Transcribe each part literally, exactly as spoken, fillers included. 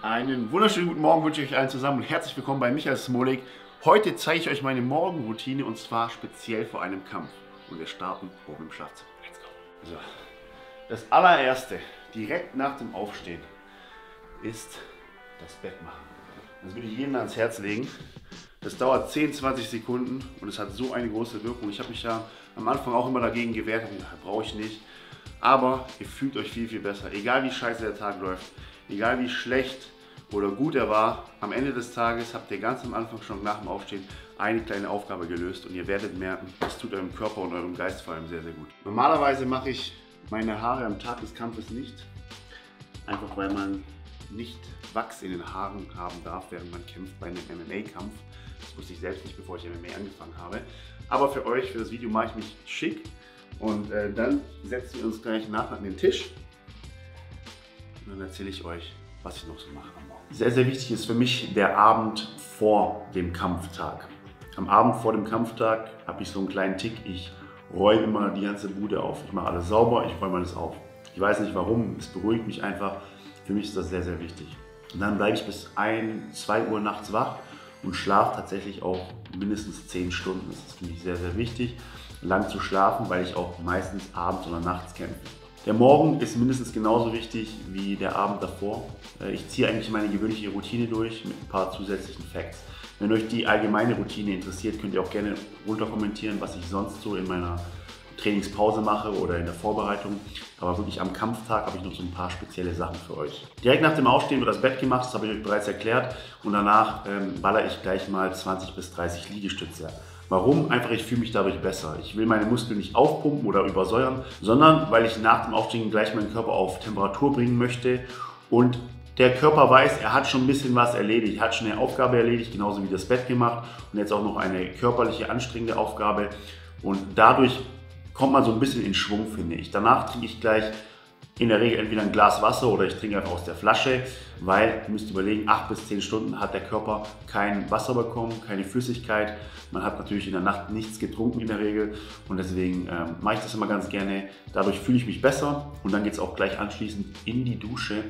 Einen wunderschönen guten Morgen wünsche ich euch allen zusammen und herzlich willkommen bei Michael Smolik. Heute zeige ich euch meine Morgenroutine und zwar speziell vor einem Kampf. Und wir starten oben im Schlafzimmer. Let's go! So. Das allererste, direkt nach dem Aufstehen, ist das Bett machen. Das würde ich jedem ans Herz legen. Das dauert zehn, zwanzig Sekunden und es hat so eine große Wirkung. Ich habe mich ja am Anfang auch immer dagegen gewehrt, brauche ich nicht. Aber ihr fühlt euch viel, viel besser. Egal wie scheiße der Tag läuft, egal wie schlecht oder gut er war, am Ende des Tages habt ihr ganz am Anfang schon nach dem Aufstehen eine kleine Aufgabe gelöst und ihr werdet merken, das tut eurem Körper und eurem Geist vor allem sehr, sehr gut. Normalerweise mache ich meine Haare am Tag des Kampfes nicht, einfach weil man nicht Wachs in den Haaren haben darf, während man kämpft bei einem M M A-Kampf. Das wusste ich selbst nicht, bevor ich M M A angefangen habe. Aber für euch, für das Video mache ich mich schick und äh, dann setzen wir uns gleich nach an den Tisch und dann erzähle ich euch, was ich noch so mache am Morgen. Sehr, sehr wichtig ist für mich der Abend vor dem Kampftag. Am Abend vor dem Kampftag habe ich so einen kleinen Tick, ich räume immer die ganze Bude auf. Ich mache alles sauber, ich räume alles auf. Ich weiß nicht warum, es beruhigt mich einfach. Für mich ist das sehr, sehr wichtig. Und dann bleibe ich bis ein, zwei Uhr nachts wach und schlafe tatsächlich auch mindestens zehn Stunden. Das ist für mich sehr, sehr wichtig, lang zu schlafen, weil ich auch meistens abends oder nachts kämpfe. Der Morgen ist mindestens genauso wichtig wie der Abend davor. Ich ziehe eigentlich meine gewöhnliche Routine durch mit ein paar zusätzlichen Facts. Wenn euch die allgemeine Routine interessiert, könnt ihr auch gerne runter kommentieren, was ich sonst so in meiner Trainingspause mache oder in der Vorbereitung. Aber wirklich am Kampftag habe ich noch so ein paar spezielle Sachen für euch. Direkt nach dem Aufstehen wird das Bett gemacht, das habe ich euch bereits erklärt. Und danach ähm, baller ich gleich mal zwanzig bis dreißig Liegestütze. Warum? Einfach, ich fühle mich dadurch besser. Ich will meine Muskeln nicht aufpumpen oder übersäuern, sondern weil ich nach dem Aufstehen gleich meinen Körper auf Temperatur bringen möchte. Und der Körper weiß, er hat schon ein bisschen was erledigt, hat schon eine Aufgabe erledigt, genauso wie das Bett gemacht. Und jetzt auch noch eine körperliche, anstrengende Aufgabe. Und dadurch kommt man so ein bisschen in Schwung, finde ich. Danach trinke ich gleich in der Regel entweder ein Glas Wasser oder ich trinke einfach aus der Flasche, weil, ihr müsst überlegen, acht bis zehn Stunden hat der Körper kein Wasser bekommen, keine Flüssigkeit. Man hat natürlich in der Nacht nichts getrunken in der Regel und deswegen ähm, mache ich das immer ganz gerne. Dadurch fühle ich mich besser und dann geht es auch gleich anschließend in die Dusche.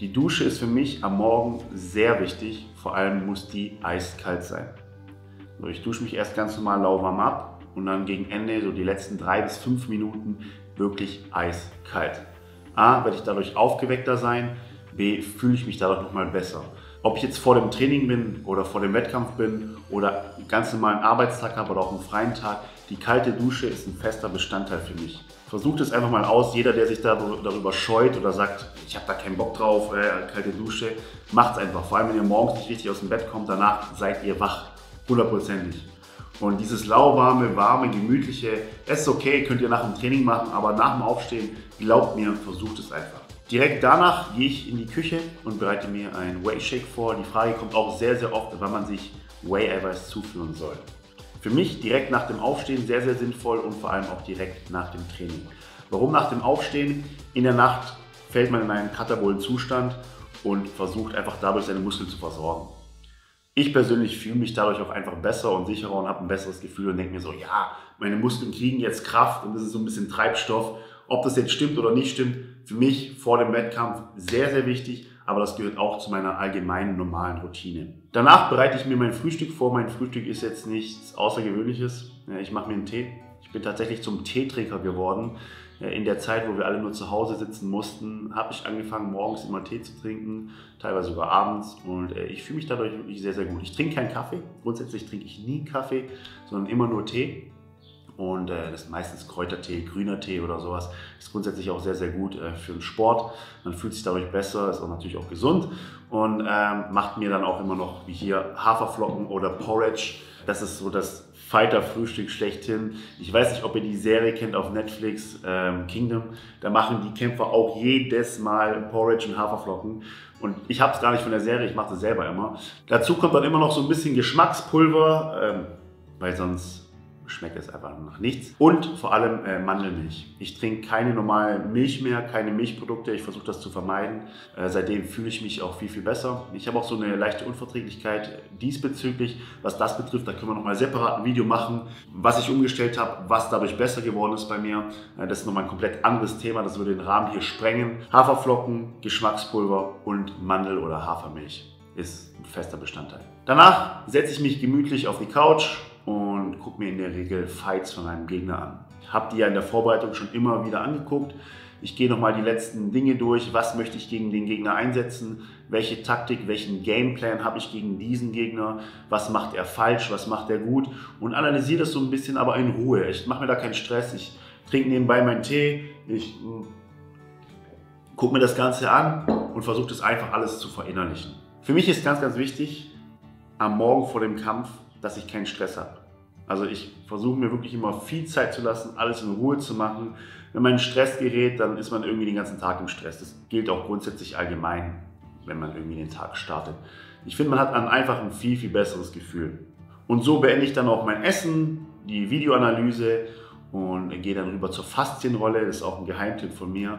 Die Dusche ist für mich am Morgen sehr wichtig, vor allem muss die eiskalt sein. Also ich dusche mich erst ganz normal lauwarm ab. Und dann gegen Ende, so die letzten drei bis fünf Minuten, wirklich eiskalt. A, werde ich dadurch aufgeweckter sein, B, fühle ich mich dadurch nochmal besser. Ob ich jetzt vor dem Training bin oder vor dem Wettkampf bin oder einen ganz normalen Arbeitstag habe oder auch einen freien Tag, die kalte Dusche ist ein fester Bestandteil für mich. Versucht es einfach mal aus, jeder, der sich darüber scheut oder sagt, ich habe da keinen Bock drauf, äh, kalte Dusche, macht es einfach. Vor allem, wenn ihr morgens nicht richtig aus dem Bett kommt, danach seid ihr wach, hundertprozentig. Und dieses lauwarme, warme, gemütliche, es ist okay, könnt ihr nach dem Training machen, aber nach dem Aufstehen, glaubt mir, versucht es einfach. Direkt danach gehe ich in die Küche und bereite mir einen Whey-Shake vor. Die Frage kommt auch sehr, sehr oft, wann man sich Whey-Eiweiß zuführen soll. Für mich direkt nach dem Aufstehen sehr, sehr sinnvoll und vor allem auch direkt nach dem Training. Warum nach dem Aufstehen? In der Nacht fällt man in einen katabolen Zustand und versucht einfach dadurch seine Muskeln zu versorgen. Ich persönlich fühle mich dadurch auch einfach besser und sicherer und habe ein besseres Gefühl und denke mir so, ja, meine Muskeln kriegen jetzt Kraft und das ist so ein bisschen Treibstoff. Ob das jetzt stimmt oder nicht stimmt, für mich vor dem Wettkampf sehr, sehr wichtig, aber das gehört auch zu meiner allgemeinen, normalen Routine. Danach bereite ich mir mein Frühstück vor. Mein Frühstück ist jetzt nichts Außergewöhnliches. Ich mache mir einen Tee. Ich bin tatsächlich zum Teetrinker geworden. In der Zeit, wo wir alle nur zu Hause sitzen mussten, habe ich angefangen, morgens immer Tee zu trinken, teilweise sogar abends. Und ich fühle mich dadurch wirklich sehr, sehr gut. Ich trinke keinen Kaffee. Grundsätzlich trinke ich nie Kaffee, sondern immer nur Tee. Und das ist meistens Kräutertee, grüner Tee oder sowas. Ist grundsätzlich auch sehr, sehr gut für den Sport. Man fühlt sich dadurch besser, ist auch natürlich auch gesund. Und macht mir dann auch immer noch, wie hier, Haferflocken oder Porridge. Das ist so das Fighter-Frühstück schlechthin. Ich weiß nicht, ob ihr die Serie kennt auf Netflix, ähm, Kingdom. Da machen die Kämpfer auch jedes Mal Porridge und Haferflocken. Und ich habe es gar nicht von der Serie, ich mache das selber immer. Dazu kommt dann immer noch so ein bisschen Geschmackspulver, ähm, weil sonst schmeckt es einfach nach nichts. Und vor allem äh, Mandelmilch. Ich trinke keine normale Milch mehr, keine Milchprodukte. Ich versuche das zu vermeiden. Äh, seitdem fühle ich mich auch viel, viel besser. Ich habe auch so eine leichte Unverträglichkeit diesbezüglich. Was das betrifft, da können wir nochmal separat ein Video machen, was ich umgestellt habe, was dadurch besser geworden ist bei mir. Äh, das ist nochmal ein komplett anderes Thema. Das würde den Rahmen hier sprengen. Haferflocken, Geschmackspulver und Mandel- oder Hafermilch ist ein fester Bestandteil. Danach setze ich mich gemütlich auf die Couch und gucke mir in der Regel Fights von einem Gegner an. Ich habe die ja in der Vorbereitung schon immer wieder angeguckt. Ich gehe nochmal die letzten Dinge durch. Was möchte ich gegen den Gegner einsetzen? Welche Taktik, welchen Gameplan habe ich gegen diesen Gegner? Was macht er falsch? Was macht er gut? Und analysiere das so ein bisschen, aber in Ruhe. Ich mache mir da keinen Stress. Ich trinke nebenbei meinen Tee. Ich gucke mir das Ganze an und versuche das einfach alles zu verinnerlichen. Für mich ist ganz, ganz wichtig, am Morgen vor dem Kampf, dass ich keinen Stress habe. Also ich versuche mir wirklich immer viel Zeit zu lassen, alles in Ruhe zu machen. Wenn man in Stress gerät, dann ist man irgendwie den ganzen Tag im Stress. Das gilt auch grundsätzlich allgemein, wenn man irgendwie den Tag startet. Ich finde, man hat dann einfach ein viel, viel besseres Gefühl. Und so beende ich dann auch mein Essen, die Videoanalyse und gehe dann rüber zur Faszienrolle. Das ist auch ein Geheimtipp von mir.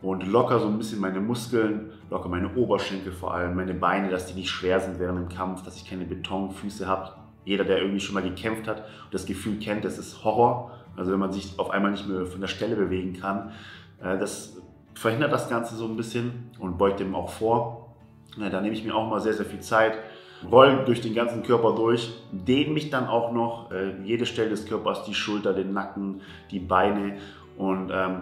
Und locker so ein bisschen meine Muskeln, locker meine Oberschenkel vor allem, meine Beine, dass die nicht schwer sind während dem Kampf, dass ich keine Betonfüße habe. Jeder, der irgendwie schon mal gekämpft hat und das Gefühl kennt, das ist Horror. Also wenn man sich auf einmal nicht mehr von der Stelle bewegen kann, das verhindert das Ganze so ein bisschen und beugt dem auch vor. Da nehme ich mir auch mal sehr, sehr viel Zeit, rolle durch den ganzen Körper durch, dehne mich dann auch noch, jede Stelle des Körpers, die Schulter, den Nacken, die Beine und ähm,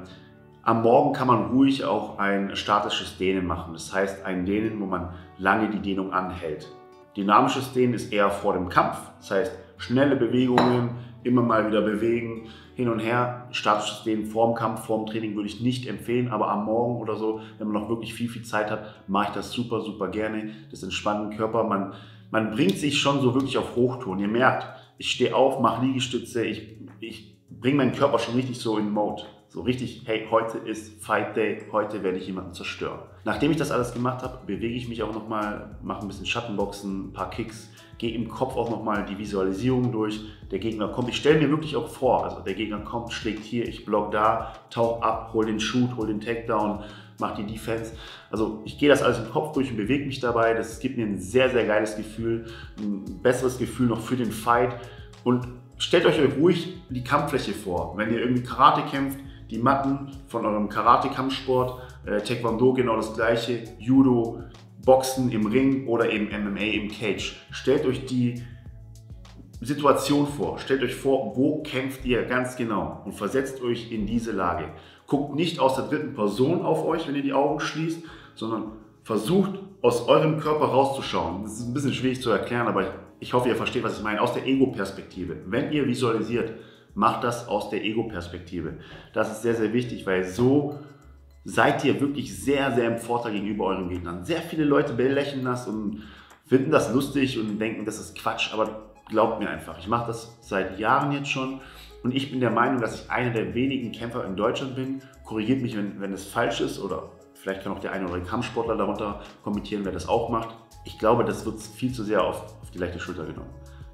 am Morgen kann man ruhig auch ein statisches Dehnen machen, das heißt ein Dehnen, wo man lange die Dehnung anhält. Dynamisches Dehnen ist eher vor dem Kampf, das heißt schnelle Bewegungen, immer mal wieder bewegen, hin und her. Statisches Dehnen vor dem Kampf, vor dem Training würde ich nicht empfehlen, aber am Morgen oder so, wenn man noch wirklich viel, viel Zeit hat, mache ich das super, super gerne. Das entspannt den Körper, man, man bringt sich schon so wirklich auf Hochtouren. Ihr merkt, ich stehe auf, mache Liegestütze, ich, ich bringe meinen Körper schon richtig so in Mode. So richtig, hey, heute ist Fight Day, heute werde ich jemanden zerstören. Nachdem ich das alles gemacht habe, bewege ich mich auch nochmal, mache ein bisschen Schattenboxen, ein paar Kicks, gehe im Kopf auch nochmal die Visualisierung durch. Der Gegner kommt, ich stelle mir wirklich auch vor, also der Gegner kommt, schlägt hier, ich block da, tauche ab, hol den Shoot, hol den Takedown, mache die Defense. Also ich gehe das alles im Kopf durch und bewege mich dabei. Das gibt mir ein sehr, sehr geiles Gefühl, ein besseres Gefühl noch für den Fight. Und stellt euch ruhig die Kampffläche vor, wenn ihr irgendwie Karate kämpft, die Matten von eurem Karate-Kampfsport, äh, Taekwondo genau das gleiche, Judo, Boxen im Ring oder eben M M A im Cage. Stellt euch die Situation vor, stellt euch vor, wo kämpft ihr ganz genau und versetzt euch in diese Lage. Guckt nicht aus der dritten Person auf euch, wenn ihr die Augen schließt, sondern versucht aus eurem Körper rauszuschauen. Das ist ein bisschen schwierig zu erklären, aber ich, ich hoffe, ihr versteht, was ich meine, aus der Ego-Perspektive. Wenn ihr visualisiert, macht das aus der Ego-Perspektive. Das ist sehr, sehr wichtig, weil so seid ihr wirklich sehr, sehr im Vorteil gegenüber euren Gegnern. Sehr viele Leute belächeln das und finden das lustig und denken, das ist Quatsch, aber glaubt mir einfach, ich mache das seit Jahren jetzt schon und ich bin der Meinung, dass ich einer der wenigen Kämpfer in Deutschland bin. Korrigiert mich, wenn, wenn es falsch ist oder vielleicht kann auch der eine oder andere Kampfsportler darunter kommentieren, wer das auch macht. Ich glaube, das wird viel zu sehr auf, auf die leichte Schulter genommen.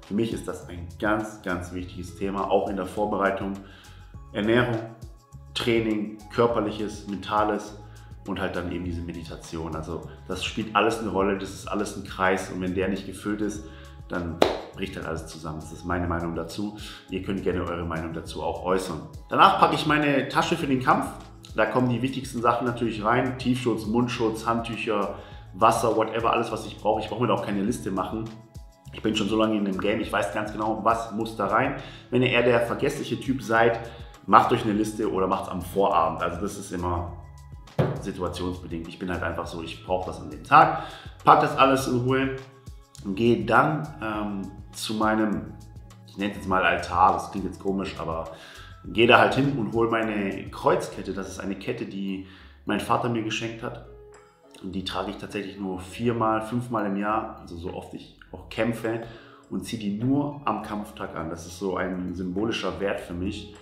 Für mich ist das ein ganz, ganz wichtiges Thema, auch in der Vorbereitung. Ernährung, Training, Körperliches, Mentales und halt dann eben diese Meditation. Also das spielt alles eine Rolle, das ist alles ein Kreis und wenn der nicht gefüllt ist, dann bricht dann alles zusammen. Das ist meine Meinung dazu. Ihr könnt gerne eure Meinung dazu auch äußern. Danach packe ich meine Tasche für den Kampf. Da kommen die wichtigsten Sachen natürlich rein. Tiefschutz, Mundschutz, Handtücher, Wasser, whatever, alles was ich brauche. Ich brauche mir da auch keine Liste machen. Ich bin schon so lange in dem Game, ich weiß ganz genau, was muss da rein. Wenn ihr eher der vergessliche Typ seid, macht euch eine Liste oder macht es am Vorabend. Also das ist immer situationsbedingt. Ich bin halt einfach so, ich brauche das an dem Tag. Pack das alles in Ruhe und gehe dann ähm, zu meinem, ich nenne es jetzt mal Altar, das klingt jetzt komisch, aber gehe da halt hin und hole meine Kreuzkette. Das ist eine Kette, die mein Vater mir geschenkt hat. Und die trage ich tatsächlich nur viermal, fünfmal im Jahr, also so oft ich auch kämpfe und ziehe die nur am Kampftag an. Das ist so ein symbolischer Wert für mich,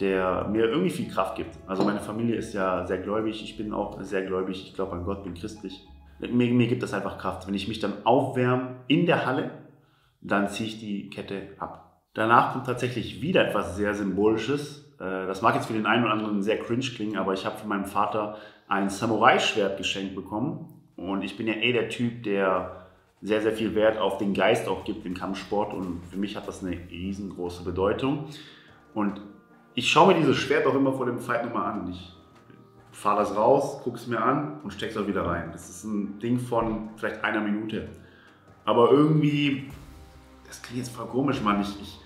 der mir irgendwie viel Kraft gibt. Also meine Familie ist ja sehr gläubig, ich bin auch sehr gläubig, ich glaube an Gott, bin christlich. Mir, mir gibt das einfach Kraft. Wenn ich mich dann aufwärme in der Halle, dann ziehe ich die Kette ab. Danach kommt tatsächlich wieder etwas sehr Symbolisches. Das mag jetzt für den einen oder anderen sehr cringe klingen, aber ich habe von meinem Vater ein Samurai-Schwert geschenkt bekommen. Und ich bin ja eh der Typ, der sehr, sehr viel Wert auf den Geist auch gibt im Kampfsport. Und für mich hat das eine riesengroße Bedeutung. Und ich schaue mir dieses Schwert auch immer vor dem Fight nochmal an. Ich fahre das raus, gucke es mir an und stecke es auch wieder rein. Das ist ein Ding von vielleicht einer Minute. Aber irgendwie, das klingt jetzt voll komisch, Mann. Ich, ich,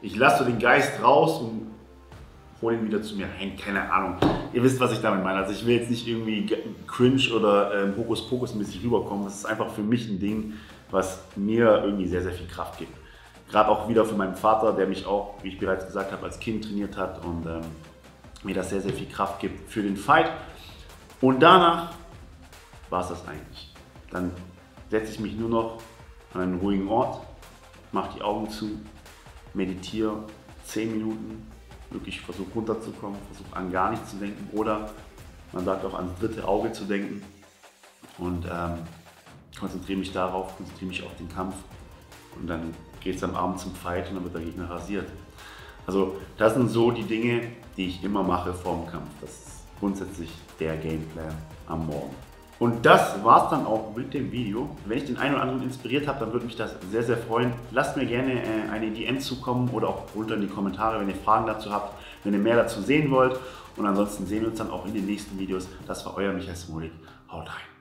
ich lasse so den Geist raus und hol ihn wieder zu mir rein, keine Ahnung. Ihr wisst, was ich damit meine. Also ich will jetzt nicht irgendwie cringe oder ähm, Hokuspokus-mäßig rüberkommen. Das ist einfach für mich ein Ding, was mir irgendwie sehr, sehr viel Kraft gibt. Gerade auch wieder von meinem Vater, der mich auch, wie ich bereits gesagt habe, als Kind trainiert hat und ähm, mir das sehr, sehr viel Kraft gibt für den Fight. Und danach war es das eigentlich. Dann setze ich mich nur noch an einen ruhigen Ort, mache die Augen zu, meditiere zehn Minuten, wirklich versuche runterzukommen, versuche an gar nichts zu denken oder man sagt auch ans dritte Auge zu denken und ähm, konzentriere mich darauf, konzentriere mich auf den Kampf und dann geht es am Abend zum Fight und dann wird der Gegner rasiert. Also das sind so die Dinge, die ich immer mache vorm Kampf. Das ist grundsätzlich der Gameplan am Morgen. Und das war's dann auch mit dem Video. Wenn ich den einen oder anderen inspiriert habe, dann würde mich das sehr, sehr freuen. Lasst mir gerne äh, eine D M zukommen oder auch runter in die Kommentare, wenn ihr Fragen dazu habt, wenn ihr mehr dazu sehen wollt. Und ansonsten sehen wir uns dann auch in den nächsten Videos. Das war euer Michael Smolik. Haut rein!